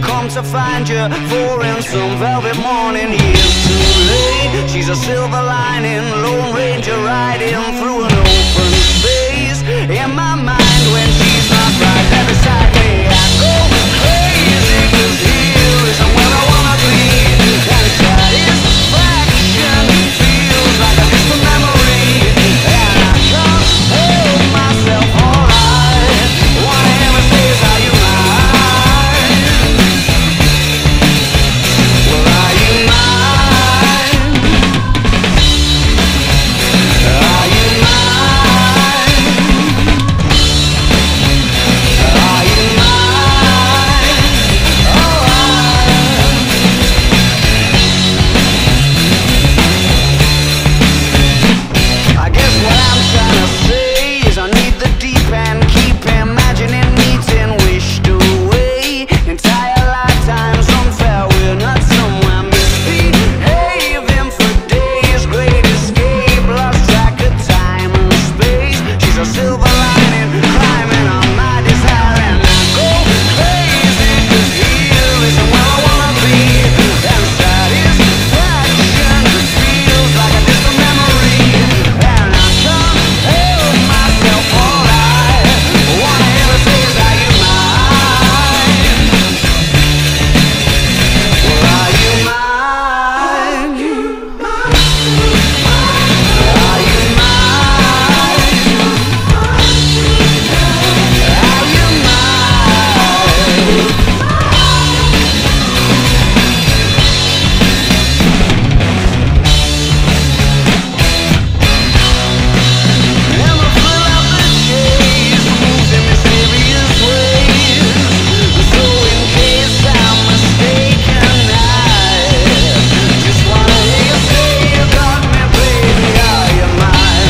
to come to find you, for in some velvet morning. Years too late, she's a silver lining, Lone Ranger riding through an open space in my mind. When she's not right there beside me, I go crazy, 'cause here is where I wanna be. And satisfaction feels like a distant memory, and I can't hold myself alright. Wanna hear me say, are you mine? Well, are you mine? Are you mine? Are you mine? Alright. I guess what I'm trying to say is I need the deep end. Keep imagining meeting, wished away entire lifetimes unfair. We're not somewhere misbehaving for days. Great escape, lost track of time and space. She's a silver lining, climbing on my desire, and I go crazy, 'cause here is where I wanna be. And satisfaction feels like a distant memory, and I can't help myself, alright. Wanna hear her say, are you mine? Well, are you mine? Are you mine? Are you mine? And the thrill of the chase moves in mysterious ways. So in case I'm mistaken, I just wanna hear you say, you got me, baby, are you mine?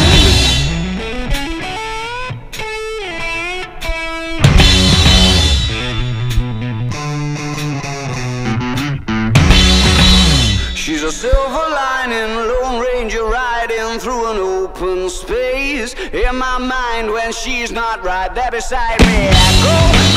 She's a silver lining, Lone Ranger riding through an open space in my mind. When she's not right there beside me, I go